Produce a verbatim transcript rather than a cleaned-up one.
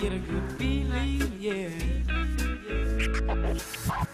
get a good feeling, yeah.